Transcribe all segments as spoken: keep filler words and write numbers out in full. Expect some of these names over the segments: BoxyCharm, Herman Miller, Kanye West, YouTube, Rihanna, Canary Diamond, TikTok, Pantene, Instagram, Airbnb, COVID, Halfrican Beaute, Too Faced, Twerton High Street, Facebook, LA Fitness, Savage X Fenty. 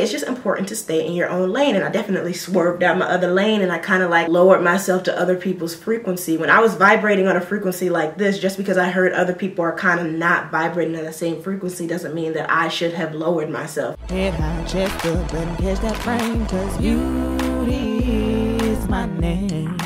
It's just important to stay in your own lane, and I definitely swerved out my other lane, and I kind of like lowered myself to other people's frequency when I was vibrating on a frequency like this. Just because I heard other people are kind of not vibrating on the same frequency doesn't mean that I should have lowered myself. Head high, chest up, and catch that frame, 'cause beauty is my name.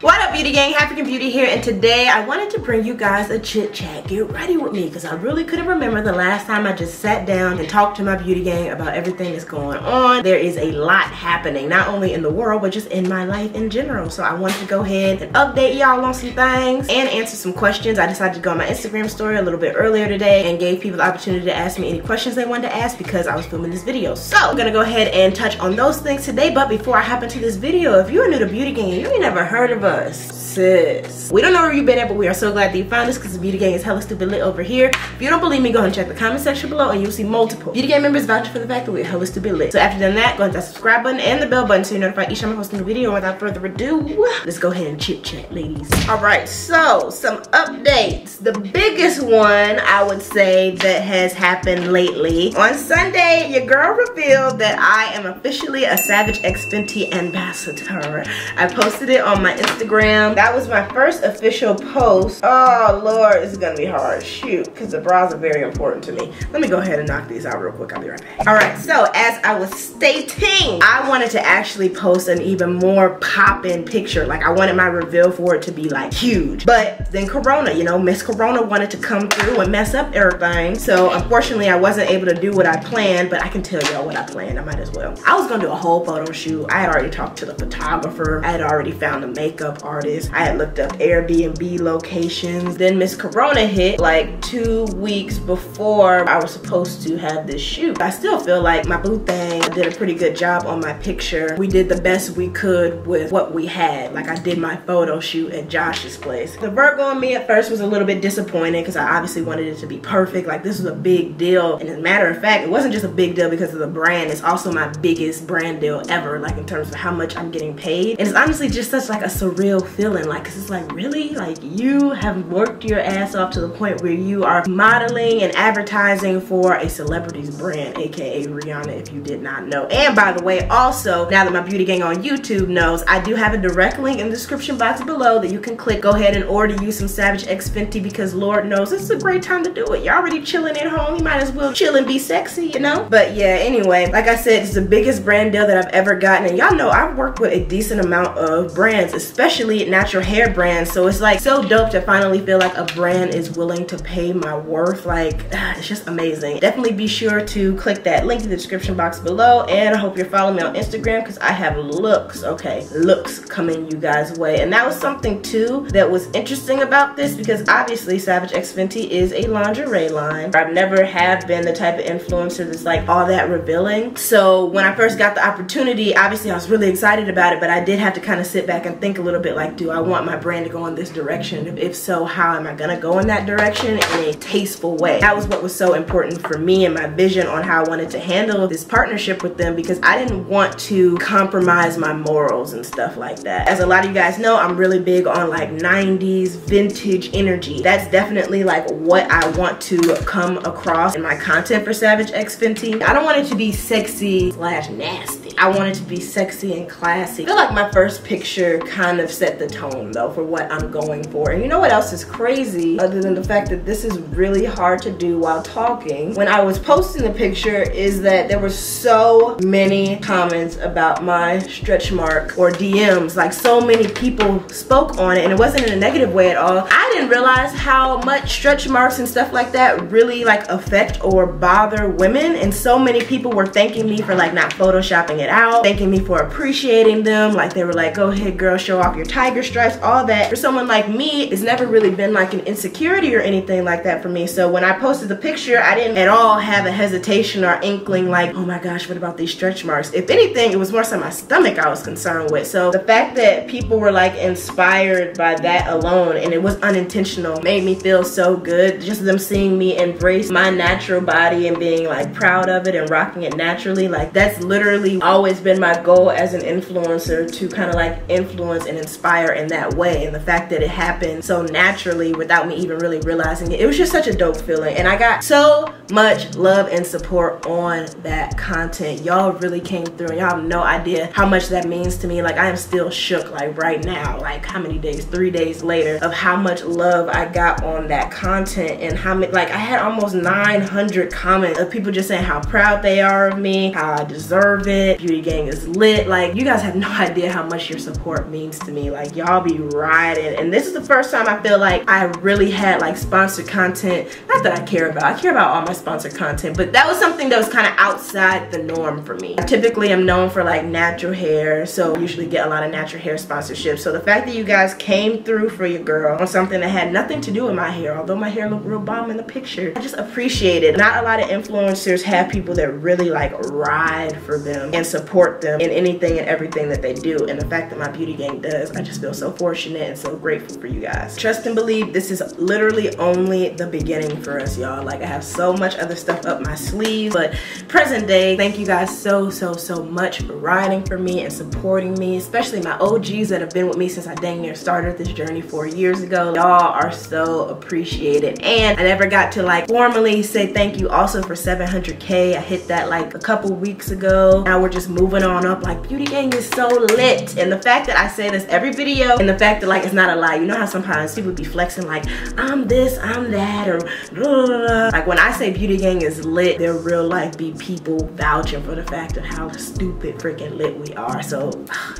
What up, beauty gang? Halfrican Beaute here, and today I wanted to bring you guys a chit chat. Get ready with me, because I really couldn't remember the last time I just sat down and talked to my beauty gang about everything that's going on. There is a lot happening, not only in the world, but just in my life in general. So I wanted to go ahead and update y'all on some things and answer some questions. I decided to go on my Instagram story a little bit earlier today and gave people the opportunity to ask me any questions they wanted to ask because I was filming this video. So I'm gonna go ahead and touch on those things today. But before I hop into this video, if you are new to beauty gang and you ain't never heard of us, sis, we don't know where you've been at, but we are so glad that you found us, because the beauty gang is hella stupid lit over here. If you don't believe me, go ahead and check the comment section below and you'll see multiple beauty gang members vouching for the fact that we're hella stupid lit. So after done that, go ahead and hit that subscribe button and the bell button so you're notified each time I post a new video. And without further ado, let's go ahead and chit chat, ladies. All right, so some updates. The biggest one I would say that has happened lately. On Sunday, your girl revealed that I am officially a Savage X Fenty ambassador. I posted it on my Instagram. Instagram. That was my first official post. Oh Lord, this is gonna be hard. Shoot, because the bras are very important to me. Let me go ahead and knock these out real quick. I'll be right back. All right, so as I was stating, I wanted to actually post an even more poppin' picture. Like, I wanted my reveal for it to be like huge. But then Corona, you know, Miss Corona wanted to come through and mess up everything. So unfortunately, I wasn't able to do what I planned, but I can tell y'all what I planned. I might as well. I was gonna do a whole photo shoot. I had already talked to the photographer. I had already found the makeup Makeup artist. I had looked up Airbnb locations. Then Miss Corona hit like two weeks before I was supposed to have this shoot. I still feel like my boo thing did a pretty good job on my picture. We did the best we could with what we had. Like, I did my photo shoot at Josh's place. The Virgo in me at first was a little bit disappointed because I obviously wanted it to be perfect. Like, this was a big deal. And as a matter of fact, it wasn't just a big deal because of the brand. It's also my biggest brand deal ever, like in terms of how much I'm getting paid. And it's honestly just such like a surreal feeling, like, cause it's like, really, like, you have worked your ass off to the point where you are modeling and advertising for a celebrity's brand, aka Rihanna, if you did not know. And by the way, also, now that my beauty gang on YouTube knows, I do have a direct link in the description box below that you can click, go ahead and order you some Savage X Fenty, because Lord knows this is a great time to do it. You're already chilling at home, you might as well chill and be sexy, you know? But yeah, anyway, like I said, it's the biggest brand deal that I've ever gotten, and y'all know I've worked with a decent amount of brands, especially natural hair brands. So it's like so dope to finally feel like a brand is willing to pay my worth. Like, it's just amazing. Definitely be sure to click that link in the description box below, and I hope you're following me on Instagram because I have looks, okay, looks coming you guys way. And that was something too that was interesting about this, because obviously Savage X Fenty is a lingerie line. I've never have been the type of influencer that's like all that revealing. So when I first got the opportunity, obviously I was really excited about it, but I did have to kind of sit back and think a little bit like, do I want my brand to go in this direction? If so, how am I gonna go in that direction in a tasteful way? That was what was so important for me and my vision on how I wanted to handle this partnership with them, because I didn't want to compromise my morals and stuff like that. As a lot of you guys know, I'm really big on like nineties vintage energy. That's definitely like what I want to come across in my content for Savage X Fenty. I don't want it to be sexy slash nasty. I want it to be sexy and classy. I feel like my first picture kind of set the tone though for what I'm going for. And you know what else is crazy, other than the fact that this is really hard to do while talking, when I was posting the picture, is that there were so many comments about my stretch mark or D Ms. Like, so many people spoke on it, and it wasn't in a negative way at all. I didn't realize how much stretch marks and stuff like that really like affect or bother women, and so many people were thanking me for like not photoshopping it out, thanking me for appreciating them. Like, they were like, go ahead girl, show off your tiger stripes, all that. For someone like me, it's never really been like an insecurity or anything like that for me. So when I posted the picture, I didn't at all have a hesitation or inkling like, oh my gosh, what about these stretch marks? If anything, it was more so my stomach I was concerned with. So the fact that people were like inspired by that alone, and it was unintentional, made me feel so good. Just them seeing me embrace my natural body and being like proud of it and rocking it naturally, like that's literally all always been my goal as an influencer to kind of like influence and inspire in that way, and the fact that it happened so naturally without me even really realizing it, it was just such a dope feeling. And I got so much love and support on that content. Y'all really came through, and y'all have no idea how much that means to me. Like, I am still shook, like right now, like how many days, three days later, of how much love I got on that content, and how many, like I had almost nine hundred comments of people just saying how proud they are of me, how I deserve it, Beauty Gang is lit. Like, you guys have no idea how much your support means to me. Like, y'all be riding. And this is the first time I feel like I really had like sponsored content. Not that I care about, I care about all my sponsored content, but that was something that was kind of outside the norm for me. I typically am known for like natural hair, so I usually get a lot of natural hair sponsorships. So the fact that you guys came through for your girl on something that had nothing to do with my hair, although my hair looked real bomb in the picture, I just appreciate it. Not a lot of influencers have people that really like ride for them and support them in anything and everything that they do, and the fact that my Beauty Gang does, I just feel so fortunate and so grateful for you guys. Trust and believe, this is literally only the beginning for us, y'all. Like, I have so much other stuff up my sleeve, but present day, thank you guys so so so much for riding for me and supporting me, especially my O Gs that have been with me since I dang near started this journey four years ago. Y'all are so appreciated. And I never got to like formally say thank you also for seven hundred K. I hit that like a couple weeks ago. Now we're just moving on up. Like, Beauty Gang is so lit, and the fact that I say this every video, and the fact that like it's not a lie. You know how sometimes people be flexing like I'm this, I'm that, or blah, blah, blah. Like, when I say Beauty Gang is lit, there real life be people vouching for the fact of how stupid freaking lit we are. So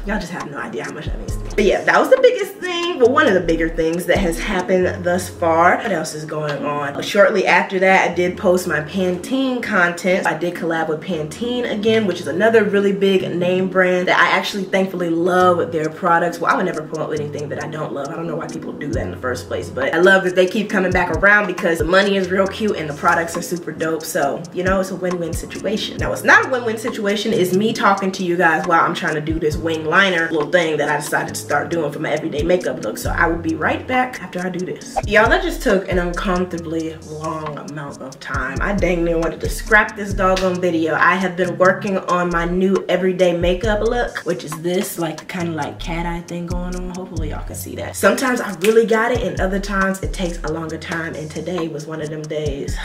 y'all just have no idea how much that means to me. But yeah, that was the biggest thing, but one of the bigger things that has happened thus far. What else is going on? Shortly after that, I did post my Pantene content. I did collab with Pantene again, which is another really big name brand that I actually thankfully love their products. Well, I would never pull up anything that I don't love. I don't know why people do that in the first place, but I love that they keep coming back around because the money is real cute and the products are super dope. So, you know, it's a win-win situation. Now, it's not a win-win situation. It's me talking to you guys while I'm trying to do this wing liner little thing that I decided to start doing for my everyday makeup look. So I will be right back after I do this. Y'all, that just took an uncomfortably long amount of time. I dang near wanted to scrap this doggone video. I have been working on my new everyday makeup look, which is this like kind of like cat eye thing going on. Hopefully y'all can see that. Sometimes I really got it, and other times it takes a longer time, and today was one of them days.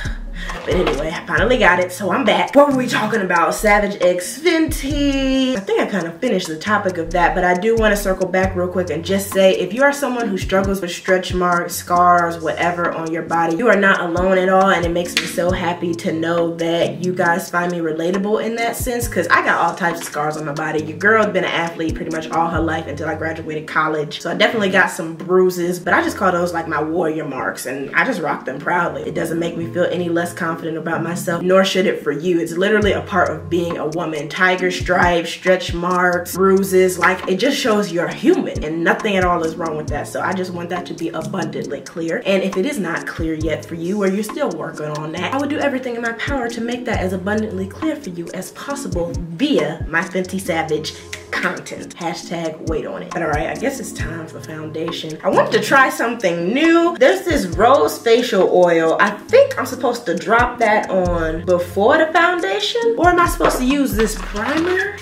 But anyway, I finally got it, so I'm back. What were we talking about? Savage X Fenty. I think I kind of finished the topic of that, but I do want to circle back real quick and just say, if you are someone who struggles with stretch marks, scars, whatever on your body, you are not alone at all, and it makes me so happy to know that you guys find me relatable in that sense, because I got all types of scars on my body. Your girl's been an athlete pretty much all her life until I graduated college, so I definitely got some bruises, but I just call those like my warrior marks, and I just rock them proudly. It doesn't make me feel any less confident about myself, nor should it for you. It's literally a part of being a woman. Tiger stripes, stretch marks, bruises, like, it just shows you're human, and nothing at all is wrong with that. So I just want that to be abundantly clear. And if it is not clear yet for you, or you're still working on that, I would do everything in my power to make that as abundantly clear for you as possible via my Fenty Savage content. Hashtag wait on it. But all right, I guess it's time for foundation. I wanted to try something new. There's this rose facial oil. I think I'm supposed to drop that on before the foundation, or am I supposed to use this primer?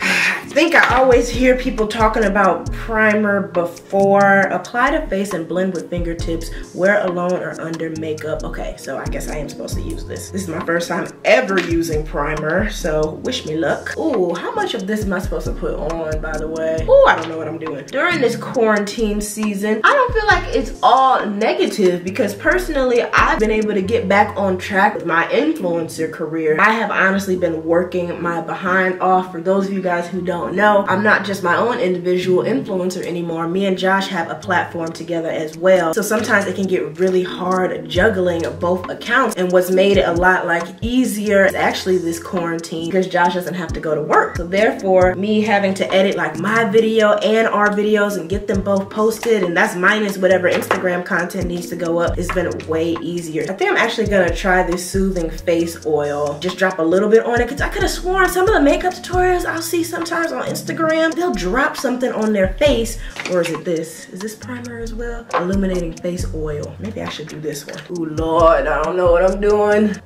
I think I always hear people talking about primer before. Apply to face and blend with fingertips. Wear alone or under makeup. Okay, so I guess I am supposed to use this. This is my first time ever using primer, so wish me luck. Ooh, how much of this am I supposed to put on, by the way? Ooh, I don't know what I'm doing. During this quarantine season, I don't feel like it's all negative, because personally, I've been able to get back on track with my influencer career. I have honestly been working my behind off. For those of you guys who don't know, I'm not just my own individual influencer anymore. Me and Josh have a platform together as well, so sometimes it can get really hard juggling both accounts. And what's made it a lot like easier is actually this quarantine, because Josh doesn't have to go to work, so therefore me having to edit like my video and our videos and get them both posted, and that's minus whatever Instagram content needs to go up, it's been way easier. I think I'm actually gonna try this soothing face oil, just drop a little bit on it, because I could have sworn some of the makeup tutorials I'll see sometimes on Instagram, they'll drop something on their face. Or is it this? Is this primer as well? Illuminating face oil. Maybe I should do this one. Ooh, Lord, I don't know what I'm doing.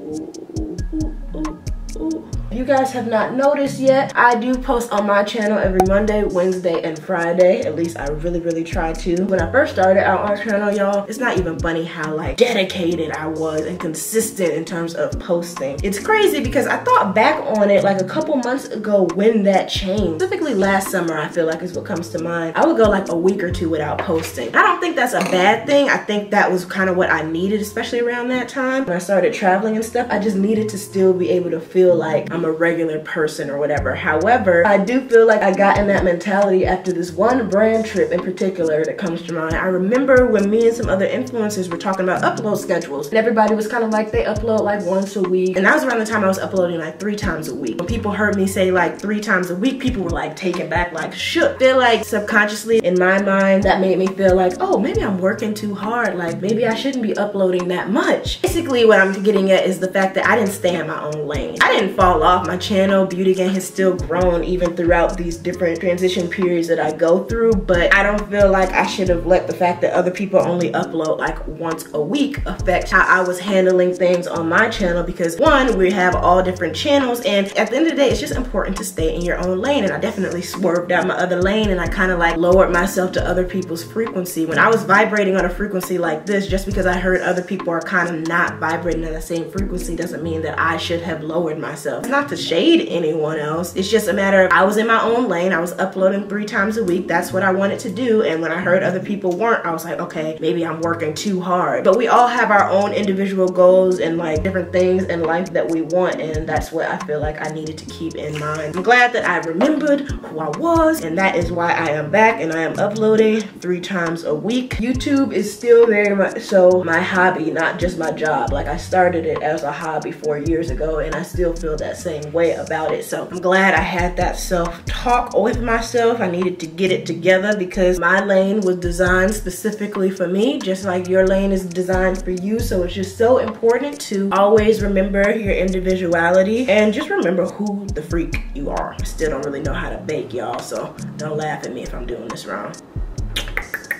Ooh, ooh, ooh, ooh. you guys have not noticed yet, I do post on my channel every Monday, Wednesday, and Friday. At least I really, really try to. When I first started out on our channel, y'all, it's not even funny how like dedicated I was and consistent in terms of posting. It's crazy because I thought back on it like a couple months ago when that changed. Specifically last summer, I feel like is what comes to mind. I would go like a week or two without posting. I don't think that's a bad thing. I think that was kind of what I needed, especially around that time. When I started traveling and stuff, I just needed to still be able to feel like I'm a regular person or whatever. However, I do feel like I got in that mentality after this one brand trip in particular that comes to mind. I remember when me and some other influencers were talking about upload schedules, and everybody was kind of like, they upload like once a week. And that was around the time I was uploading like three times a week. When people heard me say like three times a week, people were like taken back, like shook. I feel like subconsciously in my mind, that made me feel like, oh, maybe I'm working too hard. Like maybe I shouldn't be uploading that much. Basically what I'm getting at is the fact that I didn't stay in my own lane. I didn't fall off. My channel, Beauty Gang, has still grown even throughout these different transition periods that I go through, but I don't feel like I should have let the fact that other people only upload like once a week affect how I was handling things on my channel, because one, we have all different channels, and at the end of the day, it's just important to stay in your own lane. And I definitely swerved out my other lane, and I kind of like lowered myself to other people's frequency. When I was vibrating on a frequency like this, just because I heard other people are kind of not vibrating at the same frequency doesn't mean that I should have lowered myself. It's not to shade anyone else. It's just a matter of I was in my own lane. I was uploading three times a week. That's what I wanted to do. And when I heard other people weren't, I was like, okay, maybe I'm working too hard. But we all have our own individual goals and like different things in life that we want. And that's what I feel like I needed to keep in mind. I'm glad that I remembered who I was. And that is why I am back and I am uploading three times a week. YouTube is still very much so my hobby, not just my job. Like I started it as a hobby four years ago and I still feel that same way about it. So I'm glad I had that self-talk with myself. I needed to get it together because my lane was designed specifically for me, just like your lane is designed for you. So it's just so important to always remember your individuality and just remember who the freak you are. I still don't really know how to bake, y'all, so don't laugh at me if I'm doing this wrong.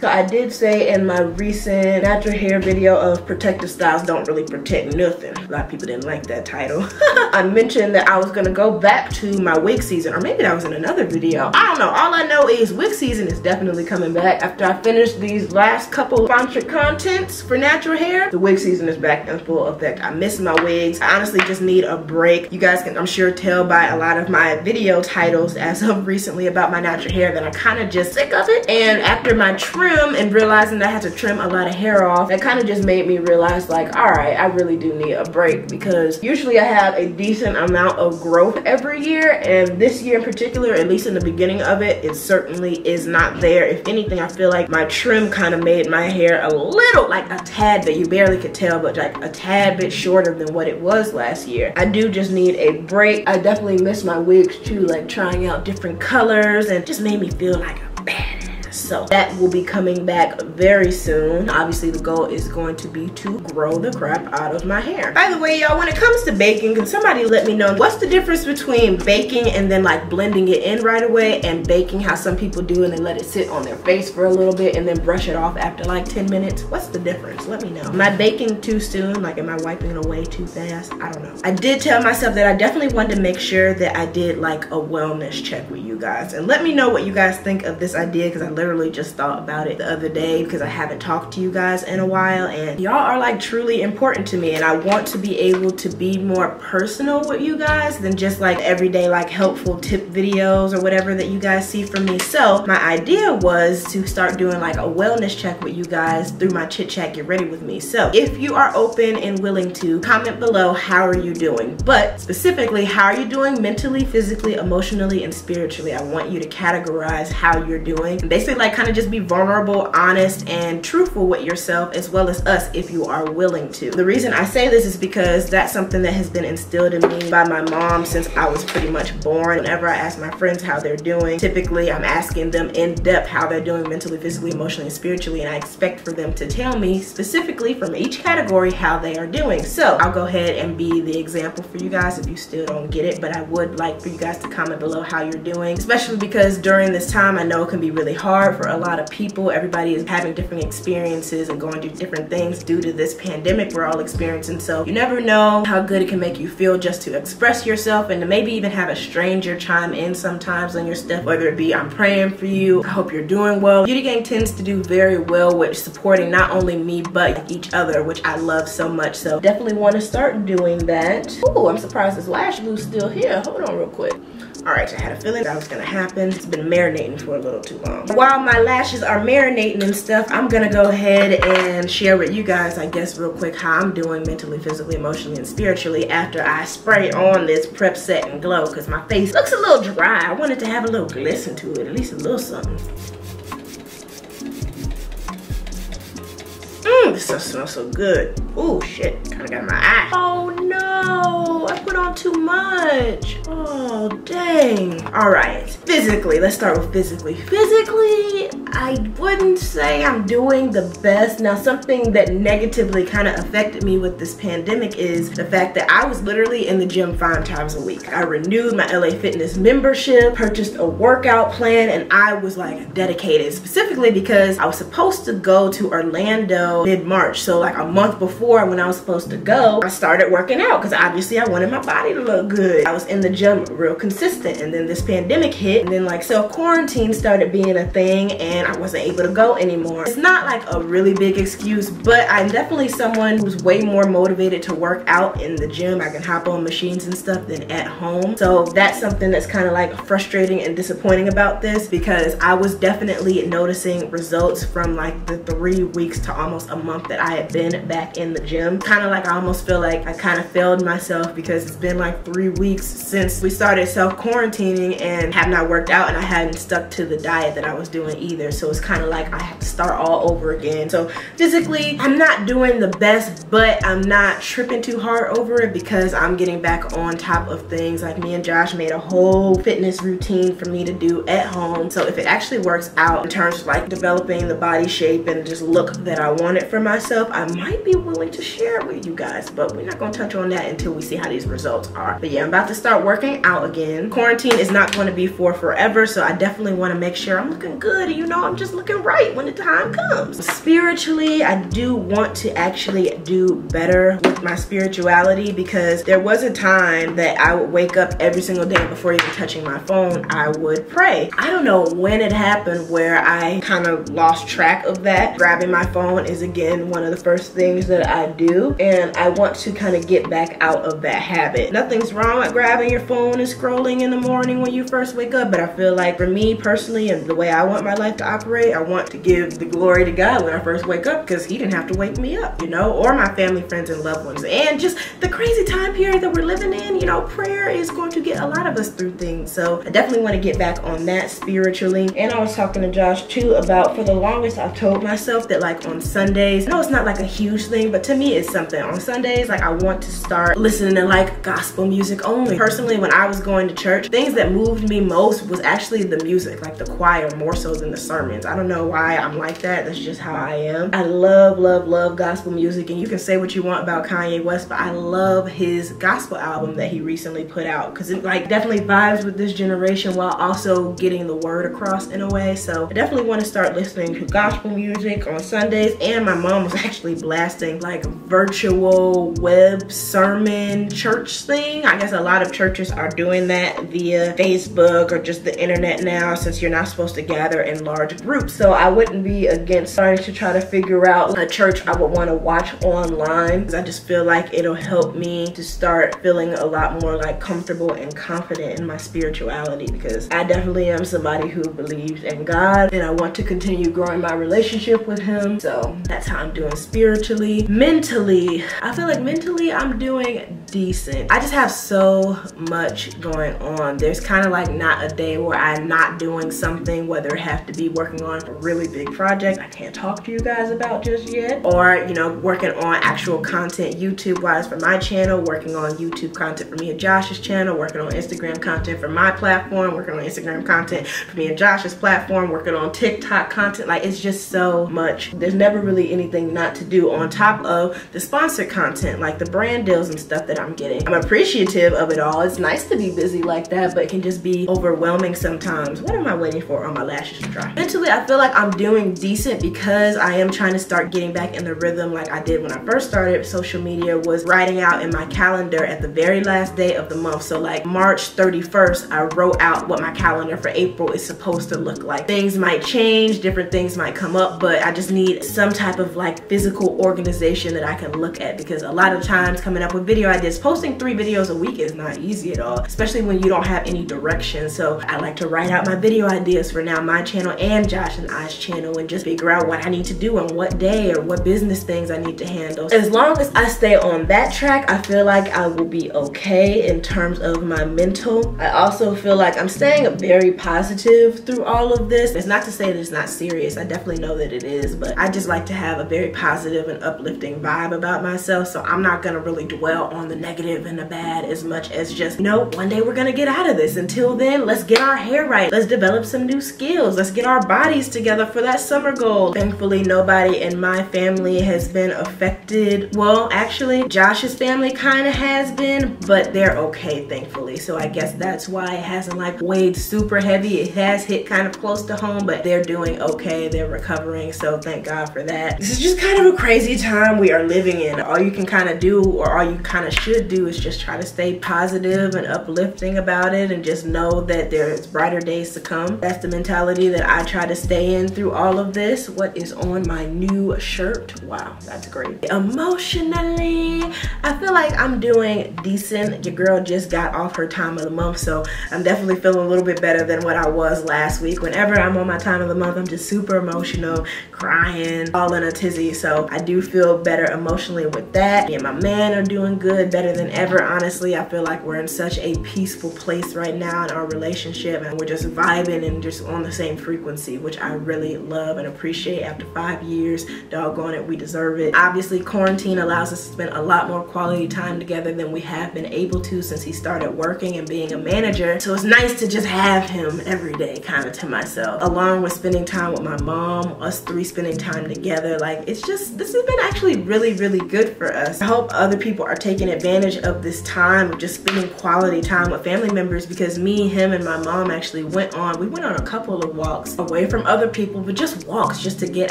So I did say in my recent natural hair video of protective styles don't really protect nothing. A lot of people didn't like that title. I mentioned that I was gonna go back to my wig season, or maybe that was in another video. I don't know. All I know is wig season is definitely coming back. After I finish these last couple sponsored contents for natural hair, the wig season is back in full effect. I miss my wigs. I honestly just need a break. You guys can, I'm sure, tell by a lot of my video titles as of recently about my natural hair that I'm kind of just sick of it. And after my trim and realizing that I had to trim a lot of hair off, that kind of just made me realize like, all right, I really do need a break, because usually I have a decent amount of growth every year, and this year in particular, at least in the beginning of it, it certainly is not there. If anything, I feel like my trim kind of made my hair a little, like a tad bit, you barely could tell, but like a tad bit shorter than what it was last year. I do just need a break. I definitely miss my wigs too, like trying out different colors, and just made me feel like a badass. So that will be coming back very soon. Obviously the goal is going to be to grow the crap out of my hair. By the way, y'all, when it comes to baking, can somebody let me know what's the difference between baking and then like blending it in right away, and baking how some people do and they let it sit on their face for a little bit and then brush it off after like ten minutes? What's the difference? Let me know. Am I baking too soon? Like, am I wiping it away too fast? I don't know. I did tell myself that I definitely wanted to make sure that I did like a wellness check with you guys, and let me know what you guys think of this idea, because I literally Literally just thought about it the other day because I haven't talked to you guys in a while, and y'all are like truly important to me, and I want to be able to be more personal with you guys than just like everyday like helpful tip videos or whatever that you guys see from me. So my idea was to start doing like a wellness check with you guys through my chit chat get ready with me. So if you are open and willing to comment below, how are you doing? But specifically, how are you doing mentally, physically, emotionally, and spiritually? I want you to categorize how you're doing, and basically like kind of just be vulnerable, honest, and truthful with yourself as well as us if you are willing to. The reason I say this is because that's something that has been instilled in me by my mom since I was pretty much born. Whenever I ask my friends how they're doing, typically I'm asking them in depth how they're doing mentally, physically, emotionally, and spiritually, and I expect for them to tell me specifically from each category how they are doing. So I'll go ahead and be the example for you guys if you still don't get it, but I would like for you guys to comment below how you're doing, especially because during this time I know it can be really hard. hard for a lot of people. Everybody is having different experiences and going through different things due to this pandemic we're all experiencing. So you never know how good it can make you feel just to express yourself, and to maybe even have a stranger chime in sometimes on your stuff, whether it be I'm praying for you, I hope you're doing well. Beauty Gang tends to do very well with supporting not only me but each other, which I love so much. So definitely want to start doing that. Oh, I'm surprised this lash glue's still here. Hold on real quick. Alright, I had a feeling that was gonna happen. It's been marinating for a little too long. While my lashes are marinating and stuff, I'm gonna go ahead and share with you guys, I guess, real quick how I'm doing mentally, physically, emotionally, and spiritually after I spray on this Prep Set and Glow, because my face looks a little dry. I wanted to have a little glisten to it, at least a little something. Mmm, this stuff smells so good. Oh shit, kinda got in my eye. Oh no, I put on too much. Oh dang. All right, physically, let's start with physically. Physically, I wouldn't say I'm doing the best. Now, something that negatively kinda affected me with this pandemic is the fact that I was literally in the gym five times a week. I renewed my L A Fitness membership, purchased a workout plan, and I was like dedicated, specifically because I was supposed to go to Orlando mid-March. So like a month before when I was supposed to go, I started working out because obviously I wanted my body to look good. I was in the gym real consistent, and then this pandemic hit, and then like self-quarantine started being a thing and I wasn't able to go anymore. It's not like a really big excuse, but I'm definitely someone who's way more motivated to work out in the gym. I can hop on machines and stuff than at home. So that's something that's kind of like frustrating and disappointing about this, because I was definitely noticing results from like the three weeks to almost a month that I had been back in the gym. Kind of like I almost feel like I kind of failed myself, because it's been like three weeks since we started self-quarantining and have not worked out, and I hadn't stuck to the diet that I was doing either. So it's kind of like I have to start all over again. So physically, I'm not doing the best, but I'm not tripping too hard over it because I'm getting back on top of things. Like me and Josh made a whole fitness routine for me to do at home. So if it actually works out in terms of like developing the body shape and just look that I want it for myself, I might be willing to share it with you guys, but we're not gonna touch on that until we see how these results are. But yeah, I'm about to start working out again. Quarantine is not going to be for forever, so I definitely want to make sure I'm looking good, and you know, I'm just looking right when the time comes. Spiritually, I do want to actually do better with my spirituality, because there was a time that I would wake up every single day before even touching my phone, I would pray. I don't know when it happened where I kind of lost track of that. Grabbing my phone is again one of the first things that I do, and I want to kind of get back out of that habit. Nothing's wrong with grabbing your phone and scrolling in the morning when you first wake up, but I feel like for me personally and the way I want my life to operate, I want to give the glory to God when I first wake up, because he didn't have to wake me up, you know, or my family, friends, and loved ones. And just the crazy time period that we're living in, you know, prayer is going to get a lot of us through things. So I definitely want to get back on that spiritually. And I was talking to Josh too about, for the longest I've told myself that like on Sunday Sundays. No, it's not like a huge thing, but to me it's something. On Sundays, like I want to start listening to like gospel music only. Personally, when I was going to church, things that moved me most was actually the music, like the choir, more so than the sermons. I don't know why I'm like that. That's just how I am. I love, love, love gospel music, and you can say what you want about Kanye West, but I love his gospel album that he recently put out, because it like definitely vibes with this generation while also getting the word across in a way. So I definitely want to start listening to gospel music on Sundays. And And my mom was actually blasting like virtual web sermon church thing. I guess a lot of churches are doing that via Facebook or just the internet now, since you're not supposed to gather in large groups. So I wouldn't be against starting to try to figure out a church I would want to watch online, because I just feel like it'll help me to start feeling a lot more like comfortable and confident in my spirituality, because I definitely am somebody who believes in God and I want to continue growing my relationship with him. So that's how I'm doing spiritually. Mentally, I feel like mentally I'm doing decent. I just have so much going on. There's kind of like not a day where I'm not doing something, whether it have to be working on a really big project I can't talk to you guys about just yet, or you know, working on actual content YouTube wise for my channel, working on YouTube content for me and Josh's channel, working on Instagram content for my platform, working on Instagram content for me and Josh's platform, working on TikTok content. Like, it's just so much. There's never really anything not to do, on top of the sponsored content, like the brand deals and stuff that that I'm getting. I'm appreciative of it all. It's nice to be busy like that, but it can just be overwhelming sometimes. What am I waiting for on my lashes to dry? Mentally, I feel like I'm doing decent because I am trying to start getting back in the rhythm like I did when I first started. Social media was writing out in my calendar at the very last day of the month. So like March thirty-first, I wrote out what my calendar for April is supposed to look like. Things might change, different things might come up, but I just need some type of like physical organization that I can look at, because a lot of times coming up with video ideas, posting three videos a week is not easy at all, especially when you don't have any direction. So I like to write out my video ideas for now my channel and Josh and I's channel and just figure out what I need to do on what day or what business things I need to handle. As long as I stay on that track, I feel like I will be okay in terms of my mental. I also feel like I'm staying very positive through all of this. It's not to say that it's not serious. I definitely know that it is, but I just like to have a very positive and uplifting vibe about myself. So I'm not gonna really dwell on the negative and the bad as much as just, no, one day we're gonna get out of this. Until then, let's get our hair right. Let's develop some new skills. Let's get our bodies together for that summer goal. Thankfully, nobody in my family has been affected. Well, actually, Josh's family kind of has been, but they're okay, thankfully. So I guess that's why it hasn't like weighed super heavy. It has hit kind of close to home, but they're doing okay. They're recovering, so thank God for that. This is just kind of a crazy time we are living in. All you can kind of do, or all you kind of should do, is just try to stay positive and uplifting about it and just know that there's brighter days to come. That's the mentality that I try to stay in through all of this. What is on my new shirt? Wow, that's great. Emotionally, I feel like I'm doing decent. Your girl just got off her time of the month, so I'm definitely feeling a little bit better than what I was last week. Whenever I'm on my time of the month, I'm just super emotional, crying, all in a tizzy. So I do feel better emotionally with that. Me and my man are doing good, better than ever. Honestly, I feel like we're in such a peaceful place right now in our relationship, and we're just vibing and just on the same frequency, which I really love and appreciate after five years. Doggone it, we deserve it. Obviously, quarantine allows us to spend a lot more quality time together than we have been able to since he started working and being a manager. So it's nice to just have him every day kind of to myself, along with spending time with my mom, us three spending time together. Like, it's just, this has been actually really, really good for us. I hope other people are taking advantage of this time of just spending quality time with family members, because me, him, and my mom actually went on, we went on a couple of walks away from other people, but just walks just to get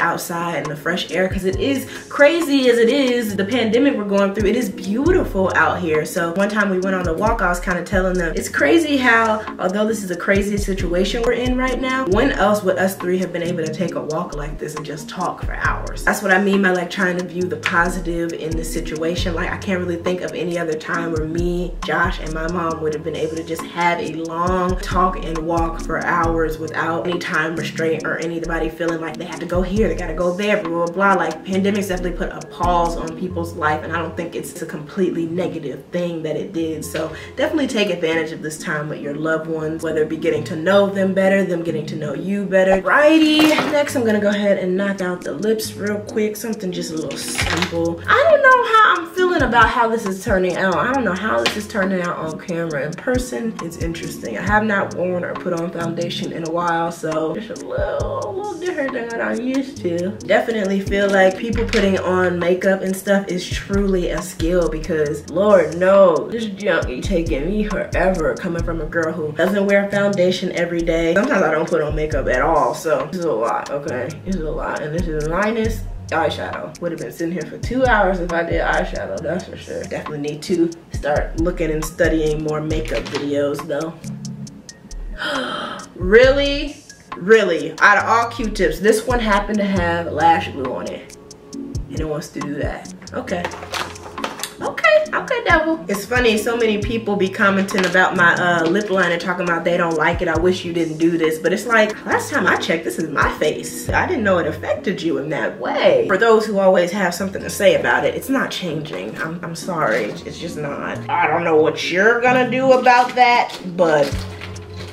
outside in the fresh air, because it is crazy as it is, the pandemic we're going through, it is beautiful out here. So one time we went on a walk, I was kind of telling them, it's crazy how, although this is a crazy situation we're in right now, when else would us three have been able to take a walk like this and just talk for hours? That's what I mean by like trying to view the positive in the situation. Like, I can't really think of any other time where me, Josh, and my mom would have been able to just have a long talk and walk for hours without any time restraint or anybody feeling like they have to go here, they gotta go there, blah, blah, blah. Like, pandemics definitely put a pause on people's life, and I don't think it's a completely negative thing that it did. So definitely take advantage of this time with your loved ones, whether it be getting to know them better, them getting to know you better. Righty, next I'm gonna go ahead and knock out the lips real quick. Something just a little simple. I don't know how I'm feeling about how this is turning out. I don't know how this is turning out on camera. In person, it's interesting. I have not worn or put on foundation in a while, so it's a little, a little different than what I'm used to. Definitely feel like people putting on makeup and stuff is truly a skill, because Lord knows this junk is taking me forever, coming from a girl who doesn't wear foundation every day. Sometimes I don't put on makeup at all, so this is a lot, okay? This is a lot, and this is minus eyeshadow. Would have been sitting here for two hours if I did eyeshadow, that's for sure. Definitely need to start looking and studying more makeup videos though. Really, really, out of all Q-tips, this one happened to have lash glue on it, and it wants to do that. Okay. Okay, okay, devil. It's funny, so many people be commenting about my uh, lip liner, talking about they don't like it, I wish you didn't do this, but it's like, last time I checked, this is my face. I didn't know it affected you in that way. For those who always have something to say about it, it's not changing. I'm, I'm sorry, it's just not. I don't know what you're gonna do about that, but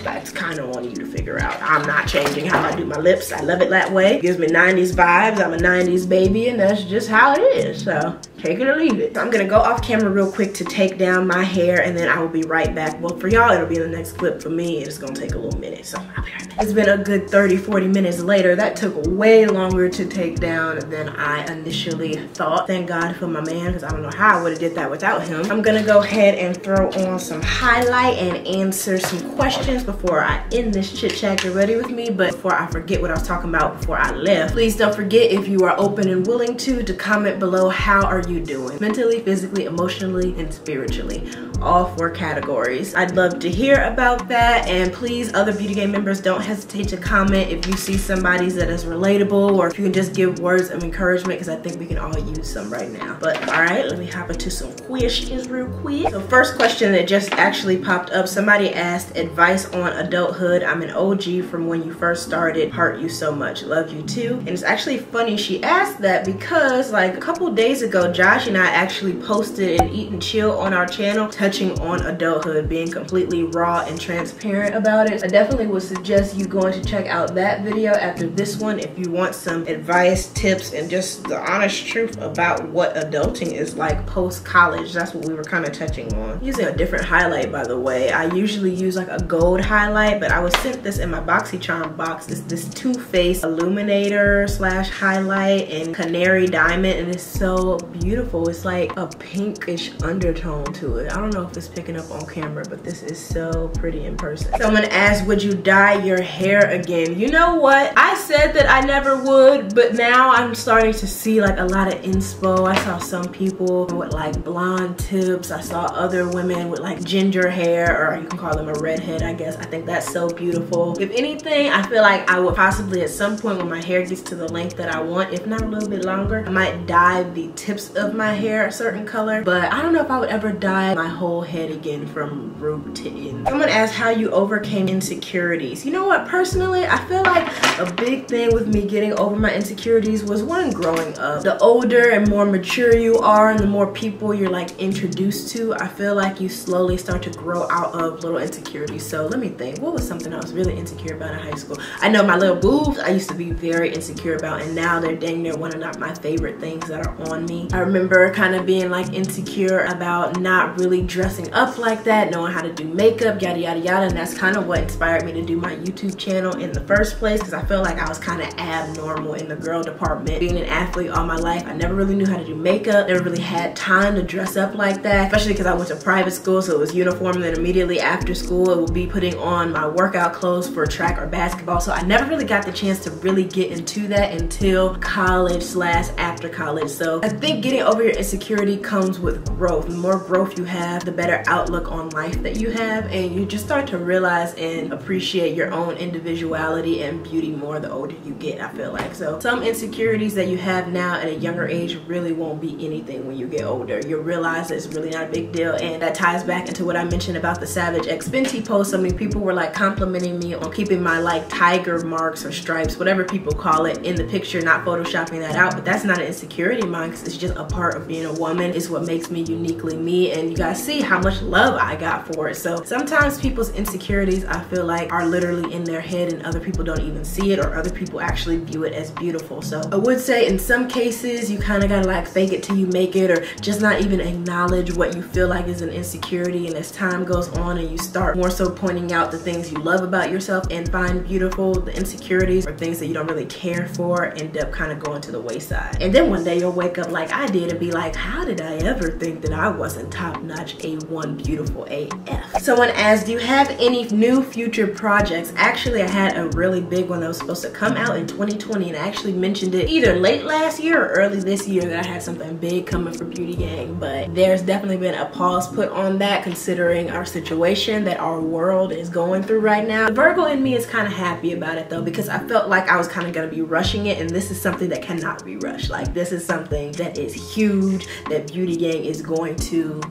that's kind of on you to figure out. I'm not changing how I do my lips. I love it that way. It gives me nineties vibes. I'm a nineties baby, and that's just how it is. So take it or leave it. So I'm gonna go off camera real quick to take down my hair, and then I will be right back. Well, for y'all, it'll be in the next clip. For me, it's gonna take a little minute, so I'll be right back. It's been a good thirty, forty minutes later. That took way longer to take down than I initially thought. Thank God for my man, because I don't know how I would've did that without him. I'm gonna go ahead and throw on some highlight and answer some questions before I end this chit chat. You're ready with me? But before I forget what I was talking about before I left, please don't forget, if you are open and willing to, to comment below, how are you doing? Mentally, physically, emotionally, and spiritually. All four categories. I'd love to hear about that. And please, other Beauty Gang members, don't hesitate to comment if you see somebody that is relatable, or if you can just give words of encouragement, because I think we can all use some right now. But all right, let me hop into some questions real quick. So first question that just actually popped up, somebody asked advice on adulthood. I'm an O G from when you first started. Heart you so much, love you too. And it's actually funny she asked that, because like a couple days ago, Josh and I actually posted an Eat and Chill on our channel touching on adulthood, being completely raw and transparent about it. I definitely would suggest you going to check out that video after this one if you want some advice, tips, and just the honest truth about what adulting is like post-college. That's what we were kind of touching on. I'm using a different highlight, by the way. I usually use like a gold highlight, but I was sent this in my BoxyCharm box. It's this Too Faced illuminator slash highlight in Canary Diamond, and it's so beautiful. It's like a pinkish undertone to it. I don't know if it's picking up on camera, but this is so pretty in person. Someone asked, would you dye your hair again? You know what? I said that I never would, but now I'm starting to see like a lot of inspo. I saw some people with like blonde tips. I saw other women with like ginger hair, or you can call them a redhead, I guess. I think that's so beautiful. If anything, I feel like I would possibly at some point, when my hair gets to the length that I want, if not a little bit longer, I might dye the tips of my hair a certain color, but I don't know if I would ever dye my whole head again from root to end. Someone asked how you overcame insecurities. You know what? Personally, I feel like a big thing with me getting over my insecurities was one, growing up. The older and more mature you are, and the more people you're like introduced to, I feel like you slowly start to grow out of little insecurities. So let me think, what was something I was really insecure about in high school? I know my little boobs I used to be very insecure about, and now they're dang near one of not my favorite things that are on me. I remember kind of being like insecure about not really dressing up like that, knowing how to do makeup, yada yada yada, and that's kind of what inspired me to do my YouTube channel in the first place, because I felt like I was kind of abnormal in the girl department. Being an athlete all my life, I never really knew how to do makeup, never really had time to dress up like that, especially because I went to private school, so it was uniform, and then immediately after school it would be putting on my workout clothes for track or basketball. So I never really got the chance to really get into that until college slash after college. So I think getting over your insecurity comes with growth. The more growth you have, the better outlook on life that you have, and you just start to realize and appreciate your own individuality and beauty more the older you get, I feel like. So some insecurities that you have now at a younger age really won't be anything when you get older. You'll realize it's really not a big deal, and that ties back into what I mentioned about the Savage X Fenty post. So many people were like complimenting me on keeping my like tiger marks or stripes, whatever people call it, in the picture, not photoshopping that out, but that's not an insecurity of mine, because it's just a part of being a woman. It's what makes me uniquely me, and you guys see how much love I got for it. So sometimes people's insecurities, I feel like, are literally in their head, and other people don't even see it, or other people actually view it as beautiful. So I would say in some cases you kind of gotta like fake it till you make it, or just not even acknowledge what you feel like is an insecurity. And as time goes on and you start more so pointing out the things you love about yourself and find beautiful, the insecurities or things that you don't really care for end up kind of going to the wayside. And then one day you'll wake up like I did and be like, how did I ever think that I wasn't top-notch A one beautiful A F? Someone asked, do you have any new future projects? Actually, I had a really big one that was supposed to come out in twenty twenty, and I actually mentioned it either late last year or early this year that I had something big coming for Beauty Gang, but there's definitely been a pause put on that considering our situation that our world is going through right now. The Virgo in me is kind of happy about it though, because I felt like I was kind of going to be rushing it, and this is something that cannot be rushed. Like, this is something that is huge, that Beauty Gang is going to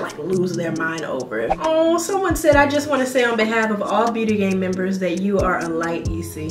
like lose their mind over it. Oh, someone said, I just want to say on behalf of all Beauty Gang members that you are a light E C.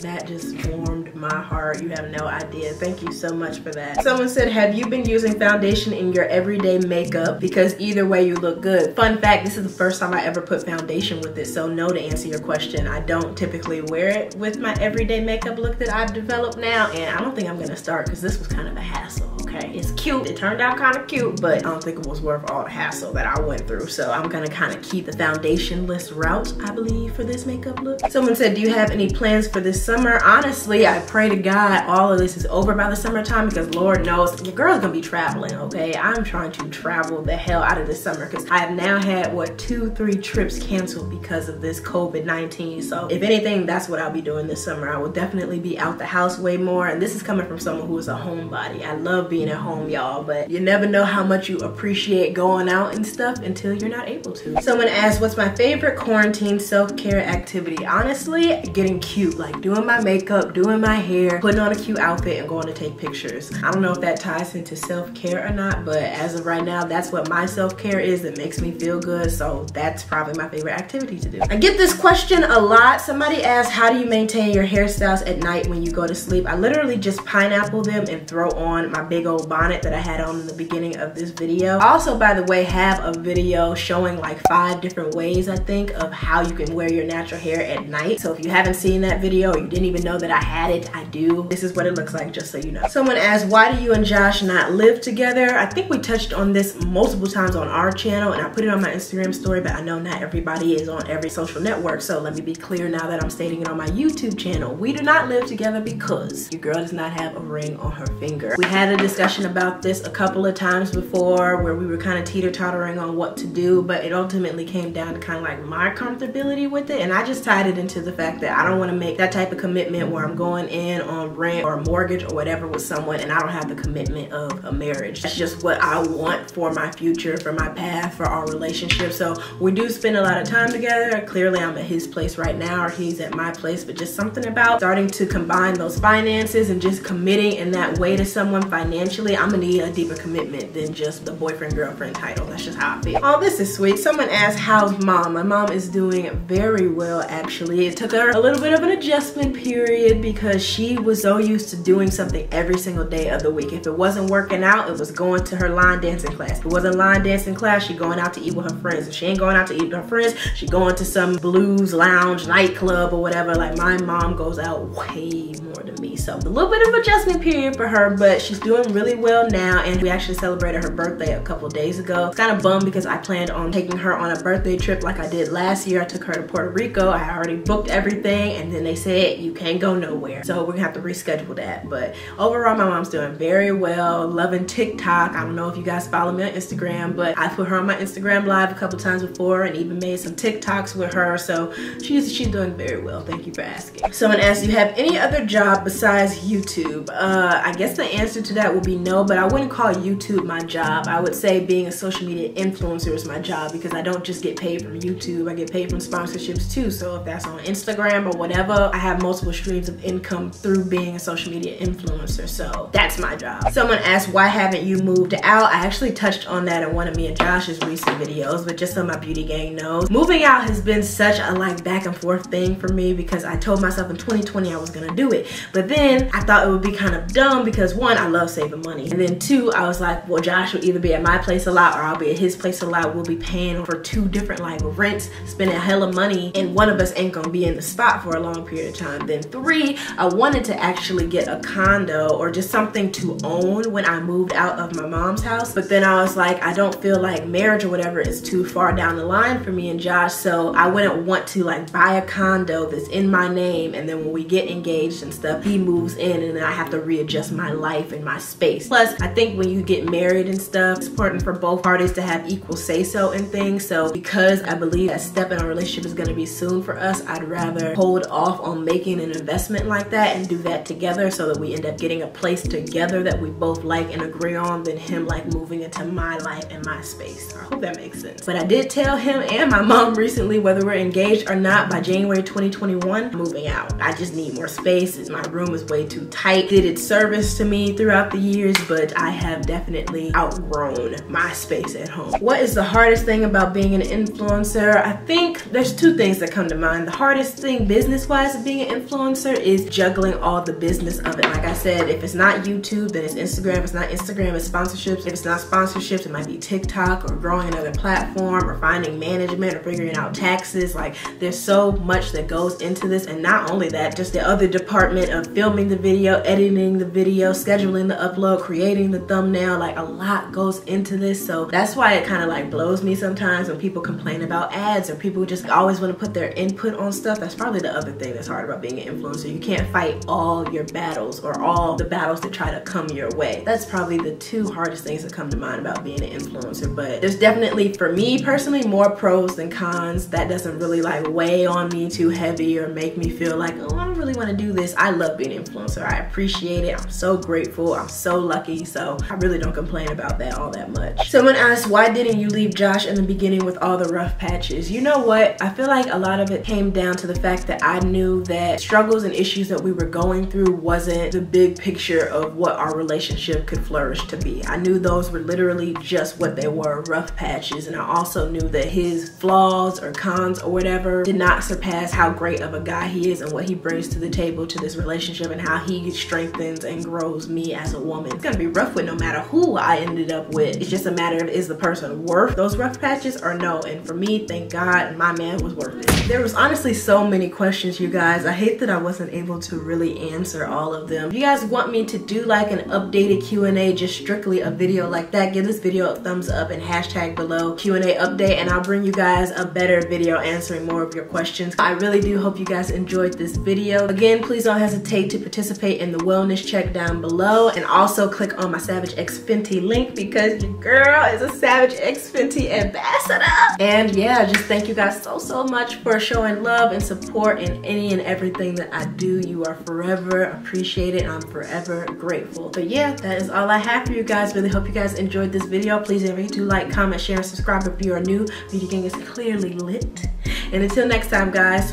That just warmed my my heart. You have no idea. Thank you so much for that. Someone said, have you been using foundation in your everyday makeup? Because either way you look good. Fun fact, this is the first time I ever put foundation with it, so no to answer your question. I don't typically wear it with my everyday makeup look that I've developed now, and I don't think I'm gonna start because this was kind of a hassle, okay? It's cute, it turned out kind of cute, but I don't think it was worth all the hassle that I went through, so I'm gonna kind of keep the foundationless route, I believe, for this makeup look. Someone said, do you have any plans for this summer? Honestly, I pray to God all of this is over by the summertime, because Lord knows your girl's gonna be traveling, okay? I'm trying to travel the hell out of this summer because I have now had, what, two, three trips canceled because of this COVID nineteen. So if anything, that's what I'll be doing this summer. I will definitely be out the house way more, and this is coming from someone who is a homebody. I love being at home, y'all, but you never know how much you appreciate going out and stuff until you're not able to. Someone asked, what's my favorite quarantine self-care activity? Honestly, getting cute, like doing my makeup, doing my hair, putting on a cute outfit, and going to take pictures. I don't know if that ties into self-care or not, but as of right now, that's what my self-care is. It makes me feel good, so that's probably my favorite activity to do. I get this question a lot. Somebody asked, how do you maintain your hairstyles at night when you go to sleep? I literally just pineapple them and throw on my big old bonnet that I had on in the beginning of this video. I also, by the way, have a video showing like five different ways, I think, of how you can wear your natural hair at night. So if you haven't seen that video or you didn't even know that I had it, I do. This is what it looks like, just so you know. Someone asked, why do you and Josh not live together? I think we touched on this multiple times on our channel, and I put it on my Instagram story, but I know not everybody is on every social network, so let me be clear now that I'm stating it on my YouTube channel. We do not live together because your girl does not have a ring on her finger. We had a discussion about this a couple of times before where we were kind of teeter-tottering on what to do, but it ultimately came down to kind of like my comfortability with it, and I just tied it into the fact that I don't want to make that type of commitment where I'm going in on rent or mortgage or whatever with someone, and I don't have the commitment of a marriage. That's just what I want for my future, for my path, for our relationship. So we do spend a lot of time together. Clearly I'm at his place right now, or he's at my place, but just something about starting to combine those finances and just committing in that way to someone financially. I'm gonna need a deeper commitment than just the boyfriend girlfriend title. That's just how I feel. Oh, this is sweet. Someone asked, how's mom? My mom is doing very well, actually. It took her a little bit of an adjustment period because she was so used to doing something every single day of the week. If it wasn't working out, it was going to her line dancing class. If it wasn't line dancing class, she going out to eat with her friends. If she ain't going out to eat with her friends, she going to some blues lounge nightclub or whatever. Like, my mom goes out way more than me. So a little bit of adjustment period for her, but she's doing really well now, and we actually celebrated her birthday a couple days ago. It's kind of bummed because I planned on taking her on a birthday trip like I did last year. I took her to Puerto Rico. I already booked everything, and then they said you can't go nowhere. So we're gonna have to reschedule that. But overall, my mom's doing very well, loving TikTok. I don't know if you guys follow me on Instagram, but I put her on my Instagram live a couple times before and even made some TikToks with her. So she's she's doing very well. Thank you for asking. Someone asked, do you have any other job besides YouTube? Uh, I guess the answer to that would be no, but I wouldn't call YouTube my job. I would say being a social media influencer is my job, because I don't just get paid from YouTube. I get paid from sponsorships too. So if that's on Instagram or whatever, I have multiple streams of income through being a social media influencer. So that's my job. Someone asked, why haven't you moved out? I actually touched on that in one of me and Josh's recent videos, but just so my beauty gang knows, moving out has been such a like back and forth thing for me, because I told myself in twenty twenty I was gonna do it, but then I thought it would be kind of dumb because one, I love saving money, and then two, I was like, well, Josh will either be at my place a lot or I'll be at his place a lot. We'll be paying for two different like rents, spending a hell of money, and one of us ain't gonna be in the spot for a long period of time. Then three, I wanted to actually get a condo or just something to own when I moved out of my mom's house, but then I was like, I don't feel like marriage or whatever is too far down the line for me and Josh, so I wouldn't want to like buy a condo that's in my name, and then when we get engaged and stuff, he moves in, and then I have to readjust my life and my space. Plus, I think when you get married and stuff, it's important for both parties to have equal say-so in things. So because I believe that step in our relationship is gonna be soon for us, I'd rather hold off on making an investment like that and do that together, so that we end up getting a place together that we both like and agree on, than him like moving into my life and my space. I hope that makes sense. But I did tell him and my mom recently, whether we're engaged or not, by January twenty twenty-one, I'm moving out. I just need more space. My room is way too tight. Did its service to me throughout the year. years, but I have definitely outgrown my space at home. What is the hardest thing about being an influencer? I think there's two things that come to mind. The hardest thing business-wise of being an influencer is juggling all the business of it. Like I said, if it's not YouTube, then it's Instagram. If it's not Instagram, it's sponsorships. If it's not sponsorships, it might be TikTok or growing another platform or finding management or figuring out taxes. Like, there's so much that goes into this, and not only that, just the other department of filming the video, editing the video, scheduling the upload, creating the thumbnail. Like, a lot goes into this, so that's why it kind of like blows me sometimes when people complain about ads or people just always want to put their input on stuff. That's probably the other thing that's hard about being an influencer. You can't fight all your battles or all the battles that try to come your way. That's probably the two hardest things that come to mind about being an influencer, but there's definitely, for me personally, more pros than cons. That doesn't really like weigh on me too heavy or make me feel like, oh, I don't really want to do this. I love being an influencer. I appreciate it. I'm so grateful. I'm so lucky. So I really don't complain about that all that much. Someone asked, why didn't you leave Josh in the beginning with all the rough patches? You know what? I feel like a lot of it came down to the fact that I knew that struggles and issues that we were going through wasn't the big picture of what our relationship could flourish to be. I knew those were literally just what they were, rough patches. And I also knew that his flaws or cons or whatever did not surpass how great of a guy he is and what he brings to the table to this relationship and how he strengthens and grows me as a woman. It's gonna be rough with no matter who I ended up with. It's just a matter of, is the person worth those rough patches or no? And for me, thank God, my man was worth it. There was honestly so many questions, you guys. I hate that I wasn't able to really answer all of them. If you guys want me to do like an updated Q and A, just strictly a video like that, give this video a thumbs up and hashtag below Q and A update, and I'll bring you guys a better video answering more of your questions. I really do hope you guys enjoyed this video. Again, please don't hesitate to participate in the wellness check down below, and also click on my Savage X Fenty link because your girl is a Savage X Fenty ambassador. And yeah, just thank you guys so, so much for showing love and support in any and everything that I do. You are forever appreciated and I'm forever grateful. But yeah, that is all I have for you guys. Really hope you guys enjoyed this video. Please don't forget to like, comment, share, and subscribe if you are new. Beauty Gang is clearly lit. And until next time, guys,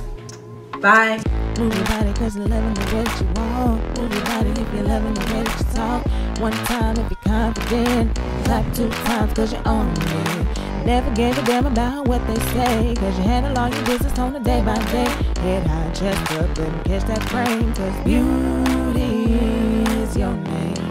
bye. Move your body cause you're loving the way that you want. Move your body if you're loving the way that you talk. One time if you're confident. Clap two times cause you're on it. Never gave a damn about what they say, cause you handle all your business on a day by day. Head high, chest up, and catch that frame, cause beauty is your name.